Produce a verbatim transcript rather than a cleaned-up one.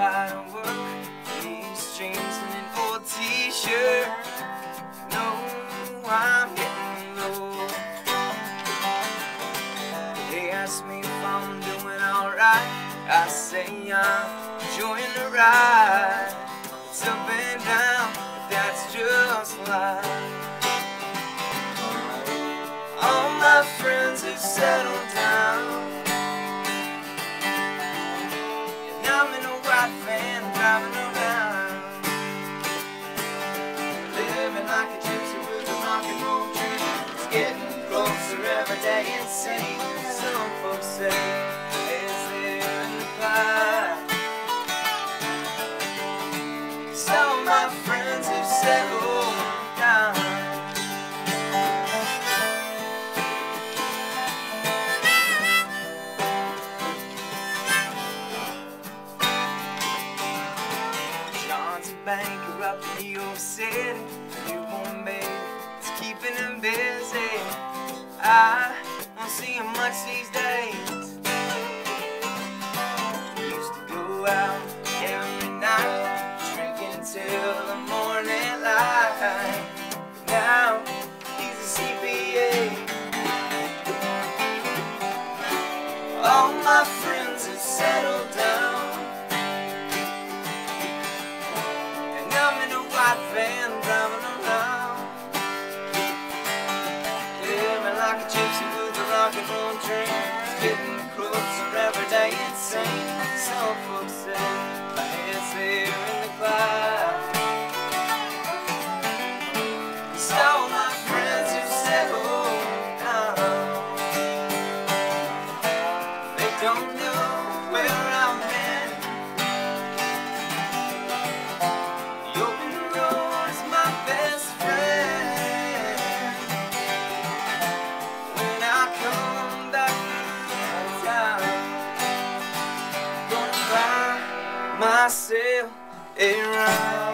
I don't work in these jeans and an old t-shirt. No, I'm getting low. They ask me if I'm doing alright. I say I'm enjoying the ride. It's up and down, but that's just life. All my friends have settled down. Van driving around, living like a gypsy with a rock and roll dream. It's getting closer every day and same. Some folks say it's living the pie. Some of my friends have settled down. Bankrupt in New York City, new home baby, it's keeping him busy. I don't see him much these days. We used to go out every night, drinking till the morning light. Now he's a C P A. All my friends have settled down. Van driving around, living like a gypsy with a rock and roll dream. It's getting closer every day, it's sane. Some folks say my head's here in the clouds. So my friends have settled down. They don't know where I'm at. Myself around.